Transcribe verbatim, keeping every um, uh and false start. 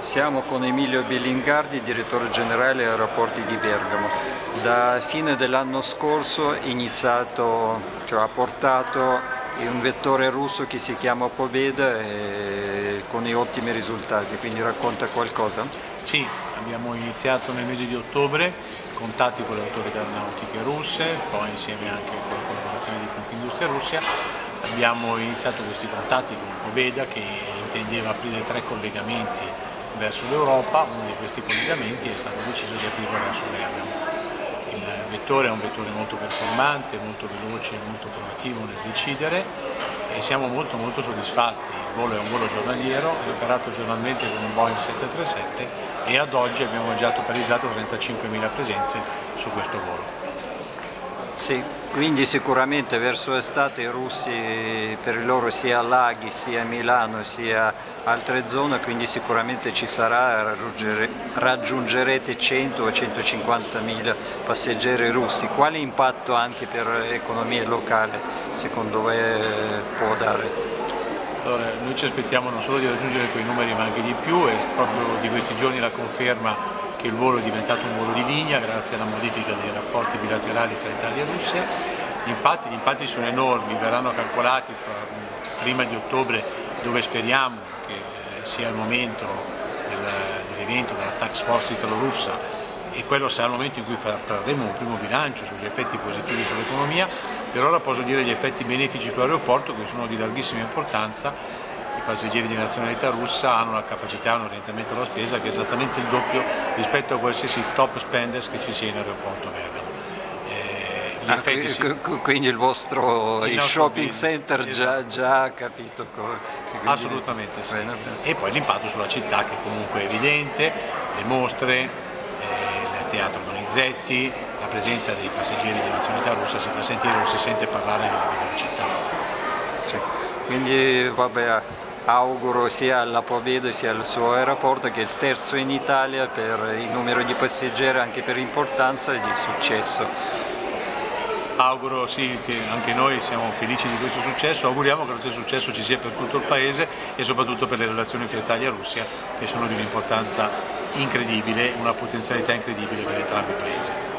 Siamo con Emilio Bellingardi, direttore generale Aeroporti di Bergamo. Da fine dell'anno scorso è iniziato, cioè ha portato un vettore russo che si chiama Pobeda e con i ottimi risultati, quindi racconta qualcosa? Sì, abbiamo iniziato nel mese di ottobre, contatti con le autorità aeronautiche russe, poi insieme anche con la collaborazione di Confindustria Russia abbiamo iniziato questi contatti con Pobeda che intendeva aprire tre collegamenti verso l'Europa. Uno di questi collegamenti è stato deciso di aprirlo verso Erevan. Il vettore è un vettore molto performante, molto veloce, molto proattivo nel decidere e siamo molto molto soddisfatti. Il volo è un volo giornaliero, è operato giornalmente con un Boeing sette tre sette e ad oggi abbiamo già totalizzato trentacinquemila presenze su questo volo. Sì, quindi sicuramente verso estate i russi, per loro sia Laghi, sia Milano, sia altre zone, quindi sicuramente ci sarà, raggiungere, raggiungerete cento o centocinquantamila passeggeri russi. Quale impatto anche per l'economia locale secondo voi può dare? Allora, noi ci aspettiamo non solo di raggiungere quei numeri ma anche di più, e proprio di questi giorni la conferma che il volo è diventato un volo di linea grazie alla modifica dei rapporti bilaterali tra Italia e Russia. Gli impatti, gli impatti sono enormi, verranno calcolati fra, prima di ottobre, dove speriamo che eh, sia il momento dell'evento dell della task force italo-russa, e quello sarà il momento in cui faremo un primo bilancio sugli effetti positivi sull'economia. Per ora posso dire gli effetti benefici sull'aeroporto, che sono di larghissima importanza. I passeggeri di nazionalità russa hanno una capacità, un orientamento alla spesa che è esattamente il doppio rispetto a qualsiasi top spenders che ci sia in aeroporto Bergamo. Eh, ah, quindi, si... quindi il vostro il il shopping business, center esatto. già ha capito? Quindi... Assolutamente sì. Bene, bene. E poi l'impatto sulla città che comunque è evidente, le mostre, eh, il Teatro Donizetti, la presenza dei passeggeri di nazionalità russa si fa sentire, non si sente parlare nella città. Sì. Quindi vabbè, auguro sia alla Pobeda sia al suo aeroporto, che è il terzo in Italia per il numero di passeggeri, anche per importanza e di successo. Auguro sì, che anche noi siamo felici di questo successo, auguriamo che questo successo ci sia per tutto il Paese e soprattutto per le relazioni fra Italia e Russia, che sono di un'importanza incredibile, una potenzialità incredibile per entrambi i Paesi.